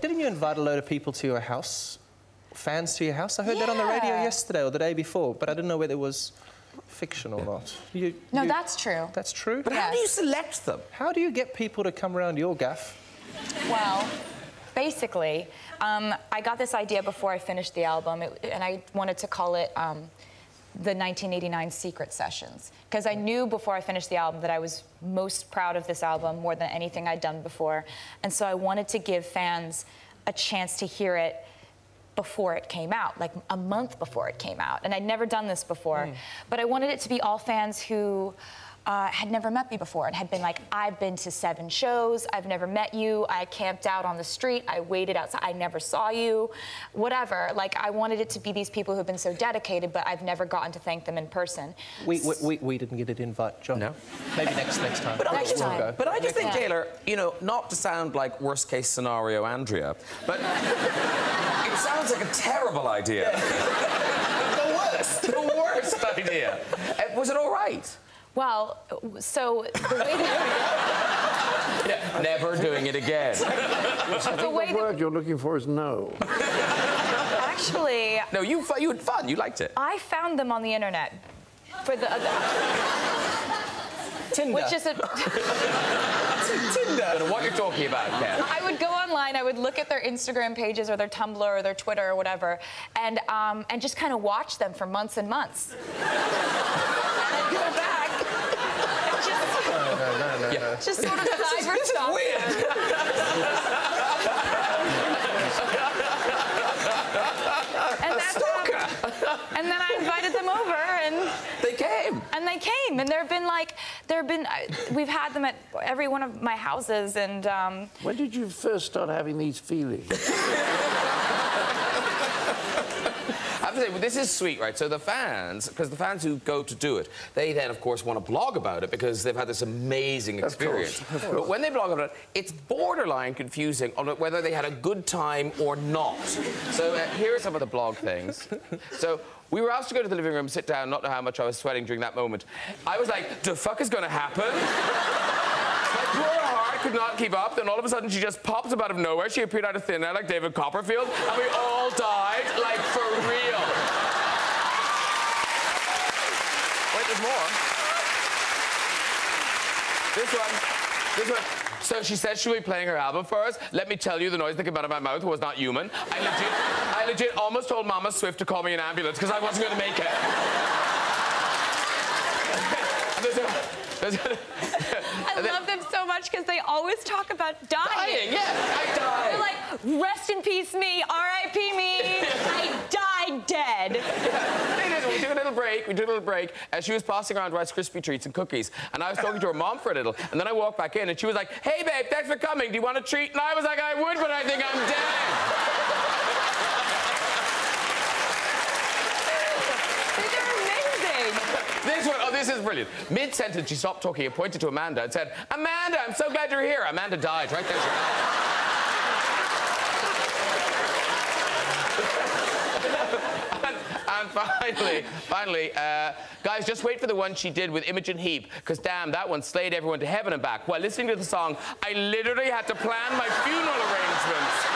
Didn't you invite a load of people to your house? Fans to your house? I heard that on the radio yesterday or the day before, but I didn't know whether it was fiction or not. No, that's true. That's true? But how do you select them? How do you get people to come around your gaff? Well, basically, I got this idea before I finished the album, and I wanted to call it the 1989 Secret Sessions, because I knew before I finished the album that I was most proud of this album more than anything I'd done before, and so I wanted to give fans a chance to hear it before it came out, like a month before it came out, and I'd never done this before, but I wanted it to be all fans who had never met me before and had been like, I've been to 7 shows, I've never met you, I camped out on the street, I waited outside, I never saw you, whatever. Like, I wanted it to be these people who've been so dedicated, but I've never gotten to thank them in person. We didn't get an invite, John. No. Maybe next time. But I just think, Taylor, you know, not to sound like worst case scenario Andrea, but it sounds like a terrible idea. The worst idea. Was it all right? Well, so the way that... Never doing it again. I think the word you're looking for is no. Actually... No, you had fun. You liked it. I found them on the internet. For the... Tinder. Which is a... Tinder. I don't know what you're talking about, Ken. I would go online, I would look at their Instagram pages or their Tumblr or their Twitter or whatever, and just kind of watch them for months and months. Just sort of cyber-stalking. Weird. And then I invited them over, and they came. And they came, and we've had them at every one of my houses, and. When did you first start having these feelings? I have to say, this is sweet, right? So the fans, because the fans who go to do it, they then, of course, want to blog about it because they've had this amazing experience. Of course. But when they blog about it, it's borderline confusing on whether they had a good time or not. So here are some of the blog things. So we were asked to go to the living room, sit down, not know how much I was sweating during that moment. I was like, the fuck is going to happen? Poor heart could not keep up, then all of a sudden she just popped up out of nowhere. She appeared out of thin air like David Copperfield, and we all died, like, for real. Wait, there's more. This one. So she said she'll be playing her album for us. Let me tell you, the noise that came out of my mouth was not human. I legit almost told Mama Swift to call me an ambulance, because I wasn't going to make it. I love them so much because they always talk about dying. Dying, yes, I died. They're like, rest in peace, me, R.I.P. me, I died dead. Yeah. We did a little break, and she was passing around Rice Krispie Treats and cookies, and I was talking to her mom for a little, and then I walked back in, and she was like, hey, babe, thanks for coming, do you want a treat? And I was like, I would, but I think I'm dead. This one, oh, this is brilliant. Mid-sentence, she stopped talking and pointed to Amanda and said, Amanda, I'm so glad you're here. Amanda died right there. and finally, guys, just wait for the one she did with Imogen Heap, because damn, that one slayed everyone to heaven and back. While listening to the song, I literally had to plan my funeral arrangements.